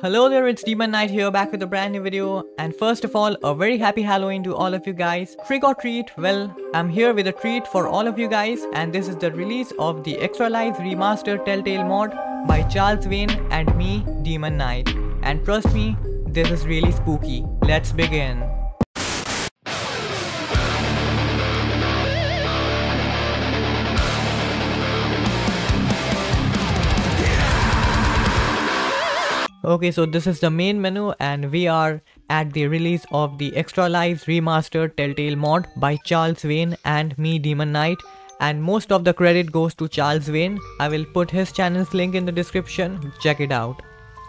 Hello there, it's Demon Knight here, back with a brand new video. And first of all, a very happy Halloween to all of you guys. Trick or treat? Well, I'm here with a treat for all of you guys, and this is the release of the Extra Lives Remastered Telltale mod by Charles Wayne and me, Demon Knight. And trust me, this is really spooky. Let's begin. Okay, so this is the main menu and we are at the release of the Extra Lives Remastered Telltale mod by Charles Wayne and me, Demon Knight, and most of the credit goes to Charles Wayne. I will put his channel's link in the description, check it out.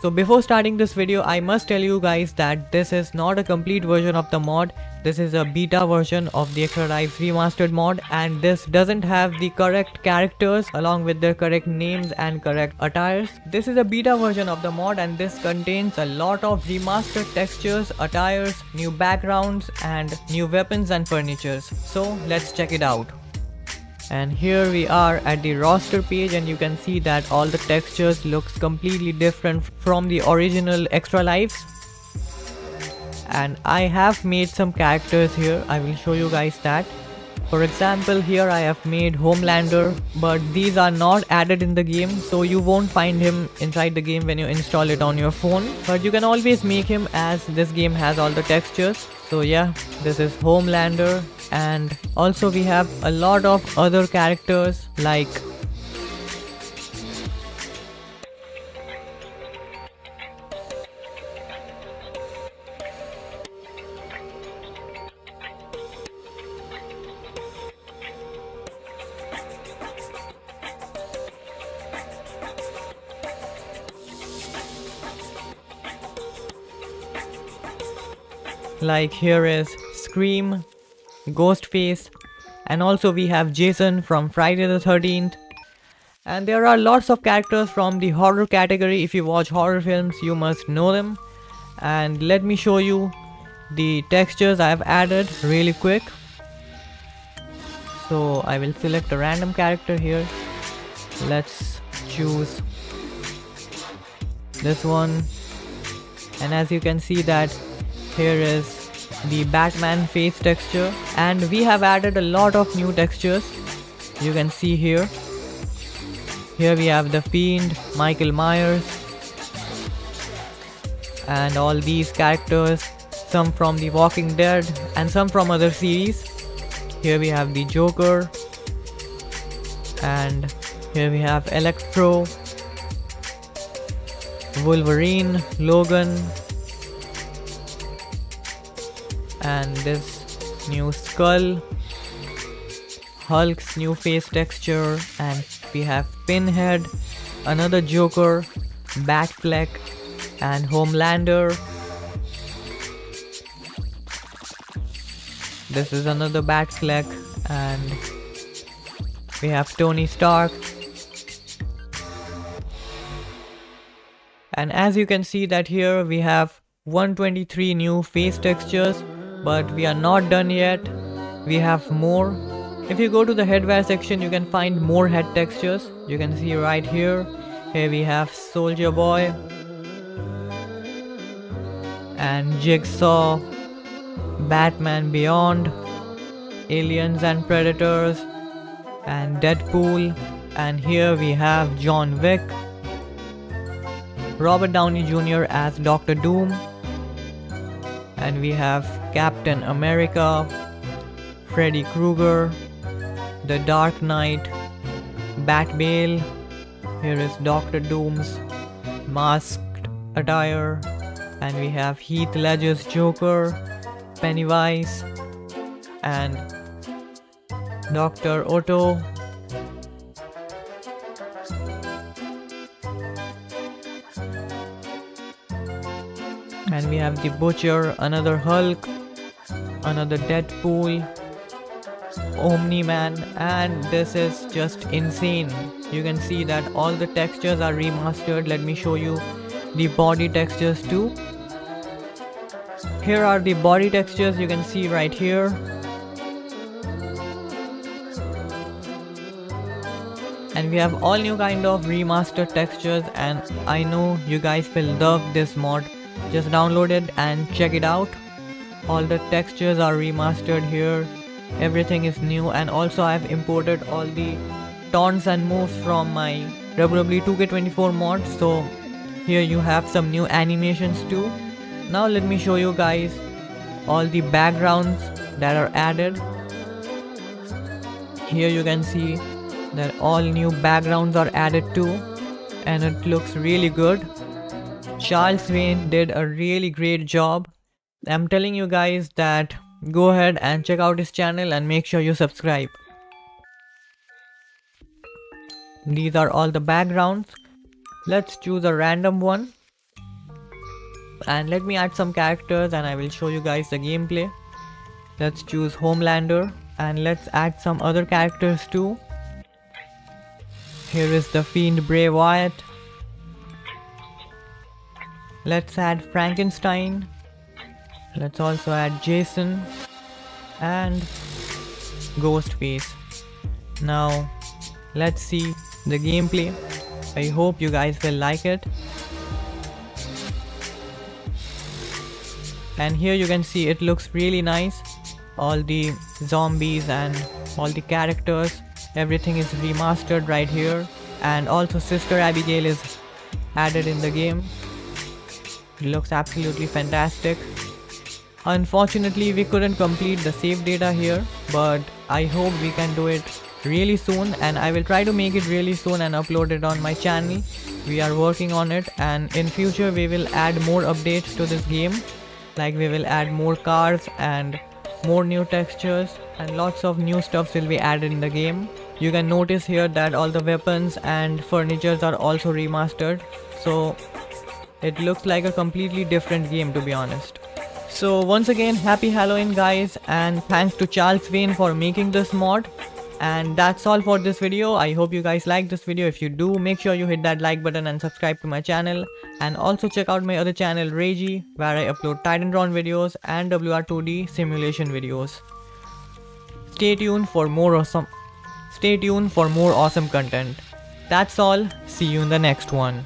So before starting this video, I must tell you guys that this is not a complete version of the mod. This is a beta version of the Extra Lives Remastered mod, and this doesn't have the correct characters along with their correct names and correct attires. This is a beta version of the mod and this contains a lot of remastered textures, attires, new backgrounds and new weapons and furnitures. So let's check it out. And here we are at the roster page, and you can see that all the textures looks completely different from the original Extra Lives. And I have made some characters here, I will show you guys that. For example, here I have made Homelander, but these are not added in the game, so you won't find him inside the game when you install it on your phone. But you can always make him, as this game has all the textures. So yeah, this is Homelander, and also we have a lot of other characters like here is Scream, Ghostface, and also we have Jason from Friday the 13th. And there are lots of characters from the horror category. If you watch horror films, you must know them. And let me show you the textures I have added really quick. So I will select a random character here. Let's choose this one. And as you can see that here is the Batman face texture, and we have added a lot of new textures. You can see here. Here we have the Fiend, Michael Myers, and all these characters, some from the Walking Dead and some from other series. Here we have the Joker, and here we have Electro, Wolverine, Logan, and this new skull, Hulk's new face texture, and we have Pinhead, another Joker, Batfleck and Homelander. This is another Batfleck, and we have Tony Stark. And as you can see that here we have 123 new face textures. But we are not done yet, we have more. If you go to the headwear section, you can find more head textures. You can see right here, here we have Soldier Boy and Jigsaw, Batman Beyond, Aliens and Predators and Deadpool, and here we have John Wick, Robert Downey Jr as Doctor Doom, and we have Captain America, Freddy Krueger, the Dark Knight, Bat Bale. Here is Doctor Doom's masked attire, and we have Heath Ledger's Joker, Pennywise, and Doctor Otto. And we have the Butcher, another Hulk, another Deadpool, Omni-Man, and this is just insane. You can see that all the textures are remastered. Let me show you the body textures too. Here are the body textures, you can see right here. and we have all new kind of remastered textures, and I know you guys will love this mod. Just download it and check it out. All the textures are remastered here, everything is new, and also I have imported all the taunts and moves from my WWE 2K24 mod, so here you have some new animations too. Now let me show you guys all the backgrounds that are added. Here you can see that all new backgrounds are added too, and it looks really good. Charles Wayne did a really great job. I'm telling you guys that go ahead and check out his channel and make sure you subscribe. These are all the backgrounds. Let's choose a random one and let me add some characters, and I will show you guys the gameplay. Let's choose Homelander and let's add some other characters too. Here is the Fiend Bray Wyatt. Let's add Frankenstein. Let's also add Jason and Ghostface. Now let's see the gameplay. I hope you guys will like it. And here you can see it looks really nice. All the zombies and all the characters, everything is remastered right here. And also Sister Abigail is added in the game. It looks absolutely fantastic. Unfortunately, we couldn't complete the save data here, but I hope we can do it really soon, and I will try to make it really soon and upload it on my channel. We are working on it, and in future we will add more updates to this game, like we will add more cars and more new textures, and lots of new stuff will be added in the game. You can notice here that all the weapons and furnitures are also remastered, so it looks like a completely different game, to be honest. So once again, happy Halloween guys, and thanks to Charles Wayne for making this mod. And that's all for this video. I hope you guys like this video. If you do, make sure you hit that like button and subscribe to my channel. And also check out my other channel, Reiji, where I upload Titantron videos and WR2D simulation videos. Stay tuned for more awesome content. That's all. See you in the next one.